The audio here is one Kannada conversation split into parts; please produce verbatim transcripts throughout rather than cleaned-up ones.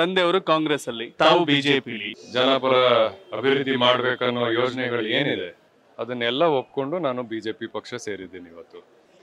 ತಂದೆಯವರು ಕಾಂಗ್ರೆಸ್ ಅಲ್ಲಿ, ತಾವು ಬಿಜೆಪಿಲಿ. ಜನಪರ ಅಭಿವೃದ್ಧಿ ಮಾಡಬೇಕನ್ನೋ ಯೋಜನೆಗಳು ಏನಿದೆ ಅದನ್ನೆಲ್ಲ ಒಪ್ಪಿಕೊಂಡು ನಾನು ಬಿಜೆಪಿ ಪಕ್ಷ ಸೇರಿದ್ದೀನಿ ಇವತ್ತು.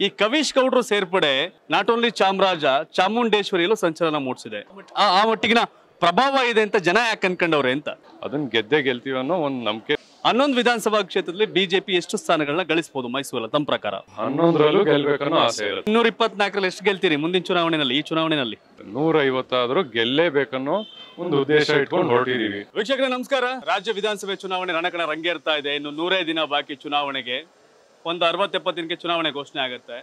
ಈ ಕವೀಶ್ ಗೌಡರು ಸೇರ್ಪಡೆ ನಾಟ್ ಓನ್ಲಿ ಚಾಮರಾಜ ಚಾಮುಂಡೇಶ್ವರಿಯಲ್ಲೂ ಸಂಚಲನ ಮೂಡಿಸಿದೆ. ಆ ಮಟ್ಟಿಗಿನ ಪ್ರಭಾವ ಇದೆ ಅಂತ ಜನ ಯಾಕೆ ಅನ್ಕೊಂಡವ್ರೆ ಅಂತ, ಅದನ್ನ ಗೆದ್ದೆ ಗೆಲ್ತೀವಿ ಅನ್ನೋ ಒಂದು ನಂಬಿಕೆ. ಹನ್ನೊಂದು ವಿಧಾನಸಭಾ ಕ್ಷೇತ್ರದಲ್ಲಿ ಬಿಜೆಪಿ ಎಷ್ಟು ಸ್ಥಾನಗಳನ್ನ ಗಳಿಸಬಹುದು ಮೈಸೂರಲ್ಲಿ ತಮ್ಮ ಪ್ರಕಾರ? ಹನ್ನೊಂದರಲ್ಲೂ ಗೆಲ್ಬೇಕನ್ನೋ ಆಸೆ ಇರುತ್ತೆ. ಇನ್ನೂರ ಇಪ್ಪತ್ನಾಲ್ಕರಲ್ಲಿ ಎಷ್ಟು ಗೆಲ್ತೀರಿ ಮುಂದಿನ ಚುನಾವಣೆಯಲ್ಲಿ, ಈ ಚುನಾವಣೆಯಲ್ಲಿ? ನೂರ ಐವತ್ತಾದ್ರೂ ಗೆಲ್ಲೇಬೇಕನ್ನೋ ಒಂದು ಉದ್ದೇಶ ಇಟ್ಕೊಂಡು ಹೊರಟಿದೀವಿ. ವೀಕ್ಷಕರೇ ನಮಸ್ಕಾರ. ರಾಜ್ಯ ವಿಧಾನಸಭೆ ಚುನಾವಣೆ ರಣಕಣ ರಂಗೇರ್ತಾ ಇದೆ. ಇನ್ನು ನೂರೇ ದಿನ ಬಾಕಿ ಚುನಾವಣೆಗೆ. ಒಂದು ಅರವತ್ತೆಪ್ಪತ್ತು ದಿನಕ್ಕೆ ಚುನಾವಣೆ ಘೋಷಣೆ ಆಗುತ್ತೆ.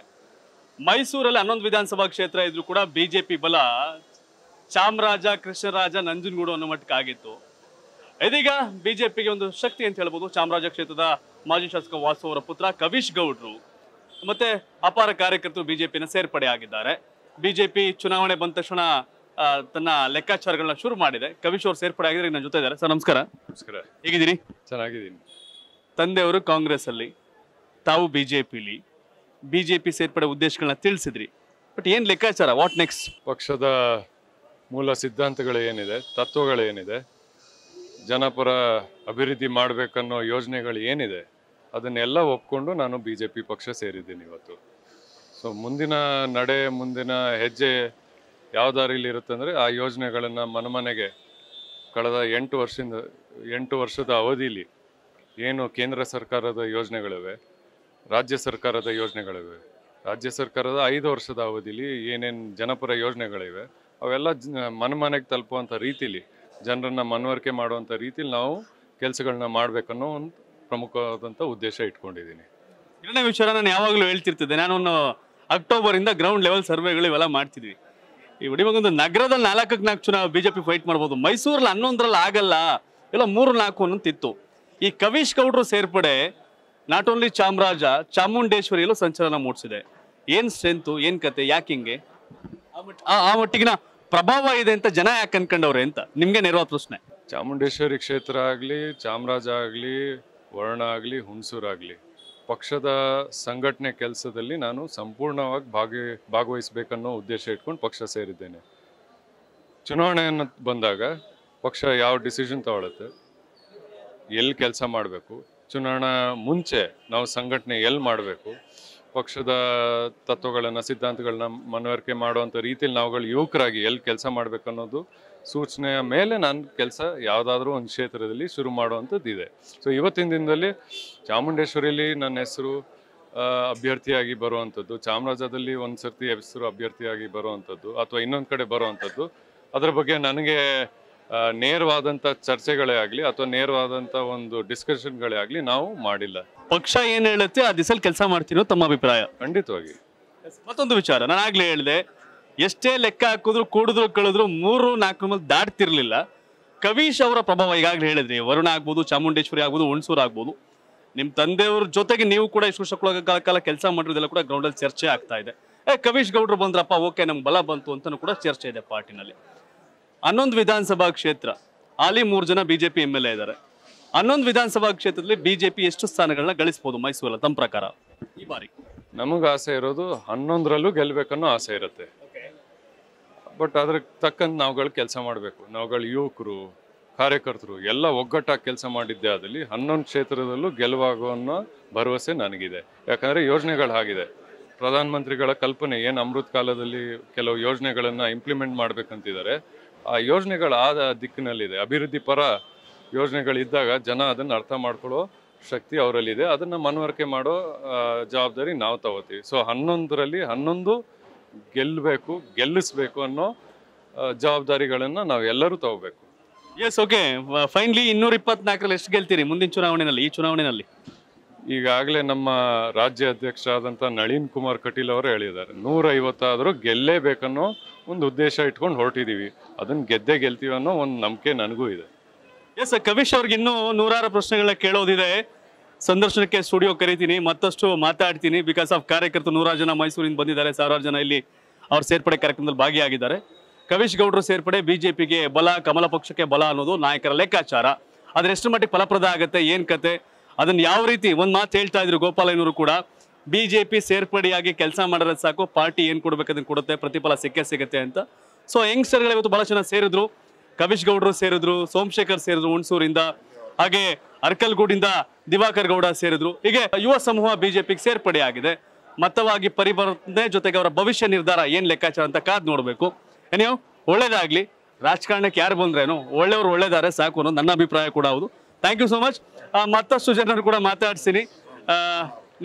ಮೈಸೂರಲ್ಲಿ ಹನ್ನೊಂದು ವಿಧಾನಸಭಾ ಕ್ಷೇತ್ರ ಇದ್ರೂ ಕೂಡ ಬಿಜೆಪಿ ಬಲ ಚಾಮರಾಜ, ಕೃಷ್ಣರಾಜ, ನಂಜನಗೂಡು ಅನ್ನೋ ಮಟ್ಟಕ್ಕೆ ಆಗಿತ್ತು. ಇದೀಗ ಬಿಜೆಪಿಗೆ ಒಂದು ಶಕ್ತಿ ಅಂತ ಹೇಳ್ಬೋದು ಚಾಮರಾಜ ಕ್ಷೇತ್ರದ ಮಾಜಿ ಶಾಸಕ ವಾಸು ಅವರ ಪುತ್ರ ಕವೀಶ್ ಗೌಡ್ರು ಮತ್ತೆ ಅಪಾರ ಕಾರ್ಯಕರ್ತರು ಬಿಜೆಪಿನ ಸೇರ್ಪಡೆ ಆಗಿದ್ದಾರೆ. ಬಿಜೆಪಿ ಚುನಾವಣೆ ಬಂದ ತಕ್ಷಣ ತನ್ನ ಲೆಕ್ಕಾಚಾರಗಳನ್ನ ಶುರು ಮಾಡಿದೆ. ಕವೀಶ್ ಅವರು ಸೇರ್ಪಡೆ ಆಗಿದ್ರೆ ನನ್ನ ಜೊತೆ ಇದ್ದಾರೆ. ಸರ್ ನಮಸ್ಕಾರ. ನಮಸ್ಕಾರ, ಹೇಗಿದ್ದೀರಿ? ಚೆನ್ನಾಗಿದ್ದೀನಿ. ತಂದೆಯವರು ಕಾಂಗ್ರೆಸ್ ಅಲ್ಲಿ, ತಾವು ಬಿಜೆಪಿಲಿ. ಬಿಜೆಪಿ ಸೇರ್ಪಡೆ ಉದ್ದೇಶಗಳನ್ನ ತಿಳಿಸಿದ್ರಿ, ಬಟ್ ಏನ್ ಲೆಕ್ಕಾಚಾರ, ವಾಟ್ ನೆಕ್ಸ್ಟ್? ಪಕ್ಷದ ಮೂಲ ಸಿದ್ಧಾಂತಗಳು ಏನಿದೆ, ತತ್ವಗಳು ಏನಿದೆ, ಜನಪರ ಅಭಿವೃದ್ಧಿ ಮಾಡಬೇಕನ್ನೋ ಯೋಜನೆಗಳು ಏನಿದೆ ಅದನ್ನೆಲ್ಲ ಒಪ್ಕೊಂಡು ನಾನು ಬಿಜೆಪಿ ಪಕ್ಷ ಸೇರಿದ್ದೀನಿ ಇವತ್ತು. ಸೊ ಮುಂದಿನ ನಡೆ, ಮುಂದಿನ ಹೆಜ್ಜೆ ಯಾವ ದಾರಿಲಿ ಇರುತ್ತೆ ಅಂದರೆ ಆ ಯೋಜನೆಗಳನ್ನು ಮನಮನೆಗೆ ಕಳೆದ ಎಂಟು ವರ್ಷದಿಂದ ಎಂಟು ವರ್ಷದ ಅವಧಿಯಲ್ಲಿ ಏನು ಕೇಂದ್ರ ಸರ್ಕಾರದ ಯೋಜನೆಗಳಿವೆ, ರಾಜ್ಯ ಸರ್ಕಾರದ ಯೋಜನೆಗಳಿವೆ, ರಾಜ್ಯ ಸರ್ಕಾರದ ಐದು ವರ್ಷದ ಅವಧಿಯಲ್ಲಿ ಏನೇನು ಜನಪರ ಯೋಜನೆಗಳಿವೆ ಅವೆಲ್ಲ ಮನಮನೆಗೆ ತಲುಪುವಂಥ ರೀತಿಲಿ, ಜನರನ್ನ ಮನವರಿಕೆ ಮಾಡುವಂಥ ರೀತಿಲಿ ನಾವು ಕೆಲಸಗಳನ್ನ ಮಾಡಬೇಕನ್ನೋ ಒಂದು ಪ್ರಮುಖವಾದಂಥ ಉದ್ದೇಶ ಇಟ್ಕೊಂಡಿದ್ದೀನಿ. ಎರಡನೇ ವಿಚಾರ ನಾನು ಯಾವಾಗಲೂ ಹೇಳ್ತಿರ್ತಿದ್ದೆ, ನಾನು ಅಕ್ಟೋಬರಿಂದ ಗ್ರೌಂಡ್ ಲೆವೆಲ್ ಸರ್ವೆಗಳು ಇವೆಲ್ಲ ಮಾಡ್ತಿದ್ವಿ. ಈ ಒಡಿಮಗೊಂದು ನಗರದಲ್ಲಿ ನಾಲ್ಕಕ್ಕೆ ನಾಲ್ಕು ಚುನಾವ್ ಬಿಜೆಪಿ ಫೈಟ್ ಮಾಡ್ಬೋದು, ಮೈಸೂರಲ್ಲಿ ಹನ್ನೊಂದರಲ್ಲಿ ಆಗಲ್ಲ ಇಲ್ಲ ಮೂರು ನಾಲ್ಕು ಅನ್ನೋಂತಿತ್ತು. ಈ ಕವೀಶ್ ಗೌಡರು ಸೇರ್ಪಡೆ ನಾಟ್ ಓನ್ಲಿ ಚಾಮರಾಜ ಚಾಮುಂಡೇಶ್ವರಿಯಲ್ಲೂ ಸಂಚಲನ ಮೂಡಿಸಿದೆ. ಏನ್ ಸ್ಟ್ರೆಂತು, ಏನ್ ಕತೆ, ಯಾಕೆ ಹಿಂಗೆ, ಆ ಮಟ್ಟಿಗಿನ ಪ್ರಭಾವ ಇದೆ ಅಂತ ಜನ ಯಾಕೆ ಅನ್ಕೊಂಡವ್ರೆ ಅಂತ ನಿಮ್ಗೆ ನೆರವಾದ ಪ್ರಶ್ನೆ. ಚಾಮುಂಡೇಶ್ವರಿ ಕ್ಷೇತ್ರ ಆಗಲಿ, ಚಾಮರಾಜ ಆಗಲಿ, ವರ್ಣ ಆಗಲಿ, ಹುಣಸೂರಾಗಲಿ, ಪಕ್ಷದ ಸಂಘಟನೆ ಕೆಲಸದಲ್ಲಿ ನಾನು ಸಂಪೂರ್ಣವಾಗಿ ಭಾಗಿ ಭಾಗವಹಿಸಬೇಕನ್ನೋ ಉದ್ದೇಶ ಇಟ್ಕೊಂಡು ಪಕ್ಷ ಸೇರಿದ್ದೇನೆ. ಚುನಾವಣೆಯನ್ನು ಬಂದಾಗ ಪಕ್ಷ ಯಾವ ಡಿಸಿಷನ್ ತಗೊಳುತ್ತೆ, ಎಲ್ಲಿ ಕೆಲಸ ಮಾಡಬೇಕು, ಚುನಾವಣಾ ಮುಂಚೆ ನಾವು ಸಂಘಟನೆ ಎಲ್ಲಿ ಮಾಡಬೇಕು, ಪಕ್ಷದ ತತ್ವಗಳನ್ನು ಸಿದ್ಧಾಂತಗಳನ್ನ ಮನವರಿಕೆ ಮಾಡುವಂಥ ರೀತಿಯಲ್ಲಿ ನಾವುಗಳು ಯುವಕರಾಗಿ ಎಲ್ಲಿ ಕೆಲಸ ಮಾಡಬೇಕನ್ನೋದು ಸೂಚನೆಯ ಮೇಲೆ ನಾನು ಕೆಲಸ ಯಾವುದಾದ್ರೂ ಒಂದು ಕ್ಷೇತ್ರದಲ್ಲಿ ಶುರು ಮಾಡುವಂಥದ್ದಿದೆ. ಸೊ ಇವತ್ತಿನ ದಿನದಲ್ಲಿ ಚಾಮುಂಡೇಶ್ವರಿಲಿ ನನ್ನ ಹೆಸರು ಅಭ್ಯರ್ಥಿಯಾಗಿ ಬರುವಂಥದ್ದು, ಚಾಮರಾಜದಲ್ಲಿ ಒಂದು ಸರ್ತಿ ಹೆಸರು ಅಭ್ಯರ್ಥಿಯಾಗಿ ಬರುವಂಥದ್ದು ಅಥವಾ ಇನ್ನೊಂದು ಕಡೆ ಬರುವಂಥದ್ದು, ಅದರ ಬಗ್ಗೆ ನನಗೆ ನೇರವಾದಂಥ ಚರ್ಚೆಗಳೇ ಆಗಲಿ ಅಥವಾ ನೇರವಾದಂಥ ಒಂದು ಡಿಸ್ಕಷನ್ಗಳೇ ಆಗಲಿ ನಾವು ಮಾಡಿಲ್ಲ. ಪಕ್ಷ ಏನು ಹೇಳುತ್ತೆ ಆ ದಿಸೆಯಲ್ಲಿ ಕೆಲಸ ಮಾಡ್ತೀರೋ ತಮ್ಮ ಅಭಿಪ್ರಾಯ? ಖಂಡಿತವಾಗಿ. ಮತ್ತೊಂದು ವಿಚಾರ ನಾನು ಆಗಲೇ ಹೇಳಿದೆ, ಎಷ್ಟೇ ಲೆಕ್ಕ ಹಾಕಿದ್ರು ಕೂಡಿದ್ರು ಕಳೆದ್ರು ಮೂರು ನಾಲ್ಕು ಮೇಲೆ ದಾಟ್ತಿರ್ಲಿಲ್ಲ. ಕವೀಶ್ ಅವರ ಪ್ರಭಾವ ಈಗಾಗಲೇ ಹೇಳಿದ್ರಿ, ವರುಣ ಆಗ್ಬೋದು, ಚಾಮುಂಡೇಶ್ವರಿ ಆಗ್ಬೋದು, ಹುಣಸೂರು ಆಗ್ಬೋದು. ನಿಮ್ಮ ತಂದೆಯವ್ರ ಜೊತೆಗೆ ನೀವು ಕೂಡ ಇಷ್ಟು ವರ್ಷಗಳ ಕಾಲ ಕೆಲಸ ಮಾಡಿರೋದೆಲ್ಲ ಕೂಡ ಗ್ರೌಂಡಲ್ಲಿ ಚರ್ಚೆ ಆಗ್ತಾ ಇದೆ. ಏ ಕವೀಶ್ ಗೌಡ್ರು ಬಂದ್ರಪ್ಪ, ಓಕೆ ನಮ್ಗೆ ಬಲ ಬಂತು ಅಂತಲೂ ಕೂಡ ಚರ್ಚೆ ಇದೆ ಪಾರ್ಟಿನಲ್ಲಿ. ಹನ್ನೊಂದು ವಿಧಾನಸಭಾ ಕ್ಷೇತ್ರ, ಹಾಲಿ ಮೂರು ಜನ ಬಿಜೆಪಿ ಎಮ್ ಎಲ್ ಎ ಇದ್ದಾರೆ. ಹನ್ನೊಂದು ವಿಧಾನಸಭಾ ಕ್ಷೇತ್ರದಲ್ಲಿ ಬಿಜೆಪಿ ಎಷ್ಟು ಸ್ಥಾನಗಳನ್ನ ಗಳಿಸಬಹುದು ಮೈಸೂರಲ್ಲಿ ತಮ್ಮ ಪ್ರಕಾರ ಈ ಬಾರಿ? ನಮಗೆ ಆಸೆ ಇರೋದು ಹನ್ನೊಂದರಲ್ಲೂ ಗೆಲ್ಬೇಕನ್ನೋ ಆಸೆ ಇರುತ್ತೆ. ಬಟ್ ಅದ್ರ ತಕ್ಕಂತ ನಾವುಗಳು ಕೆಲಸ ಮಾಡಬೇಕು. ನಾವುಗಳು ಯುವಕರು, ಕಾರ್ಯಕರ್ತರು ಎಲ್ಲ ಒಗ್ಗಟ್ಟಾಗಿ ಕೆಲಸ ಮಾಡಿದ್ದೆ ಆದಲ್ಲಿ ಹನ್ನೊಂದು ಕ್ಷೇತ್ರದಲ್ಲೂ ಗೆಲುವಾಗೋ ಅನ್ನೋ ಭರವಸೆ ನನಗಿದೆ. ಯಾಕಂದರೆ ಯೋಜನೆಗಳು ಆಗಿದೆ. ಪ್ರಧಾನಮಂತ್ರಿಗಳ ಕಲ್ಪನೆ ಏನು ಅಮೃತ ಕಾಲದಲ್ಲಿ ಕೆಲವು ಯೋಜನೆಗಳನ್ನು ಇಂಪ್ಲಿಮೆಂಟ್ ಮಾಡಬೇಕಂತಿದ್ದಾರೆ. ಆ ಯೋಜನೆಗಳಾದ ದಿಕ್ಕಿನಲ್ಲಿದೆ. ಅಭಿವೃದ್ಧಿ ಪರ ಯೋಜನೆಗಳಿದ್ದಾಗ ಜನ ಅದನ್ನು ಅರ್ಥ ಮಾಡ್ಕೊಳ್ಳೋ ಶಕ್ತಿ ಅವರಲ್ಲಿದೆ. ಅದನ್ನು ಮನವರಿಕೆ ಮಾಡೋ ಜವಾಬ್ದಾರಿ ನಾವು ತಗೋತೀವಿ. ಸೊ ಹನ್ನೊಂದರಲ್ಲಿ ಹನ್ನೊಂದು ಗೆಲ್ಲಬೇಕು, ಗೆಲ್ಲಿಸಬೇಕು ಅನ್ನೋ ಜವಾಬ್ದಾರಿಗಳನ್ನು ನಾವೆಲ್ಲರೂ ತಗೋಬೇಕು. S, okay. ಫೈನಲಿ ಇನ್ನೂರ ಇಪ್ಪತ್ನಾಲ್ಕರಲ್ಲಿ ಎಷ್ಟು ಗೆಲ್ತೀರಿ ಮುಂದಿನ ಚುನಾವಣೆಯಲ್ಲಿ, ಈ ಚುನಾವಣೆಯಲ್ಲಿ? ಈಗಾಗಲೇ ನಮ್ಮ ರಾಜ್ಯ ಅಧ್ಯಕ್ಷ ಆದಂಥ ನಳಿನ್ ಕುಮಾರ್ ಕಟೀಲ್ ಅವರು ಹೇಳಿದ್ದಾರೆ, ನೂರ ಐವತ್ತಾದರೂ ಗೆಲ್ಲೇಬೇಕನ್ನೋ ಒಂದು ಉದ್ದೇಶ ಇಟ್ಕೊಂಡು ಹೊರಟಿದ್ದೀವಿ. ಅದನ್ನು ಗೆದ್ದೆ ಗೆಲ್ತೀವಿ ಅನ್ನೋ ಒಂದು ನಂಬಿಕೆ ನನಗೂ ಇದೆ. ಎಸ್, ಕವೀಶ್ ಅವ್ರಿಗೆ ಇನ್ನೂ ನೂರಾರು ಪ್ರಶ್ನೆಗಳನ್ನ ಕೇಳೋದಿದೆ. ಸಂದರ್ಶನಕ್ಕೆ ಸ್ಟುಡಿಯೋ ಕರೀತೀನಿ, ಮತ್ತಷ್ಟು ಮಾತಾಡ್ತೀನಿ. ಬಿಕಾಸ್ ಆಫ್ ಕಾರ್ಯಕರ್ತರು ನೂರಾರು ಜನ ಮೈಸೂರಿಂದ ಬಂದಿದ್ದಾರೆ, ಸಾವಿರಾರು ಜನ ಇಲ್ಲಿ ಅವ್ರ ಸೇರ್ಪಡೆ ಕಾರ್ಯಕ್ರಮದಲ್ಲಿ ಭಾಗಿಯಾಗಿದ್ದಾರೆ. ಕವೀಶ್ ಗೌಡರು ಸೇರ್ಪಡೆ ಬಿಜೆಪಿಗೆ ಬಲ, ಕಮಲ ಪಕ್ಷಕ್ಕೆ ಬಲ ಅನ್ನೋದು ನಾಯಕರ ಲೆಕ್ಕಾಚಾರ. ಅದ್ರ ಎಷ್ಟು ಮಟ್ಟಿಗೆ ಫಲಪ್ರದ ಆಗುತ್ತೆ, ಏನ್ ಕತೆ, ಅದನ್ನ ಯಾವ ರೀತಿ ಒಂದು ಮಾತು ಹೇಳ್ತಾ ಇದ್ರು ಗೋಪಾಲಯ್ಯನವರು ಕೂಡ, ಬಿಜೆಪಿ ಸೇರ್ಪಡೆಯಾಗಿ ಕೆಲಸ ಮಾಡಿದ್ರೆ ಸಾಕು, ಪಾರ್ಟಿ ಏನ್ ಕೊಡ್ಬೇಕು ಅದನ್ನ ಕೊಡುತ್ತೆ, ಪ್ರತಿಫಲ ಸಿಕ್ಕೇ ಸಿಗುತ್ತೆ ಅಂತ. ಸೊ ಯಂಗ್ಸ್ಟರ್ಗಳು ಇವತ್ತು ಬಹಳ ಜನ ಸೇರಿದ್ರು. ಕವೀಶ್ ಗೌಡರು ಸೇರಿದ್ರು, ಸೋಮಶೇಖರ್ ಸೇರಿದ್ರು ಹುಣಸೂರಿಂದ, ಹಾಗೆ ಅರ್ಕಲ್ಗೂಡಿಂದ ದಿವಾಕರ್ ಗೌಡ ಸೇರಿದ್ರು. ಹೀಗೆ ಯುವ ಸಮೂಹ ಬಿಜೆಪಿಗೆ ಸೇರ್ಪಡೆಯಾಗಿದೆ. ಮತವಾಗಿ ಪರಿವರ್ತನೆ ಜೊತೆಗೆ ಅವರ ಭವಿಷ್ಯ ನಿರ್ಧಾರ ಏನ್ ಲೆಕ್ಕಾಚಾರ ಅಂತ ಕಾದ್ ನೋಡಬೇಕು. ಏನೋ ಒಳ್ಳೇದಾಗ್ಲಿ. ರಾಜಕಾರಣಕ್ಕೆ ಯಾರು ಬಂದ್ರೇನು ಒಳ್ಳೆಯವರು ಒಳ್ಳೇದಾರೆ ಸಾಕು ಅನ್ನೋದು ನನ್ನ ಅಭಿಪ್ರಾಯ ಕೂಡ ಹೌದು. Thank you so much. ಮತ್ತಷ್ಟು ಜನರು ಕೂಡ ಮಾತಾಡ್ತೀನಿ.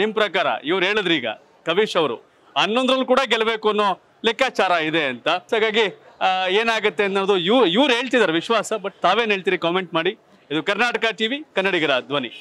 ನಿಮ್ಮ ಪ್ರಕಾರ ಇವ್ರು ಹೇಳಿದ್ರು ಈಗ ಕವೀಶ್ ಅವರು ಹನ್ನೊಂದರಲ್ಲಿ ಕೂಡ ಗೆಲ್ಲಬೇಕು ಅನ್ನೋ ಲೆಕ್ಕಾಚಾರ ಇದೆ ಅಂತ. ಹಾಗಾಗಿ ಏನಾಗುತ್ತೆ ಅನ್ನೋದು ಇವ್ ಇವ್ರು ಹೇಳ್ತಿದ್ದಾರೆ ವಿಶ್ವಾಸ. ಬಟ್ ತಾವೇನು ಹೇಳ್ತೀರಿ ಕಾಮೆಂಟ್ ಮಾಡಿ. ಇದು ಕರ್ನಾಟಕ ಟಿವಿ ಕನ್ನಡಿಗರ ಧ್ವನಿ.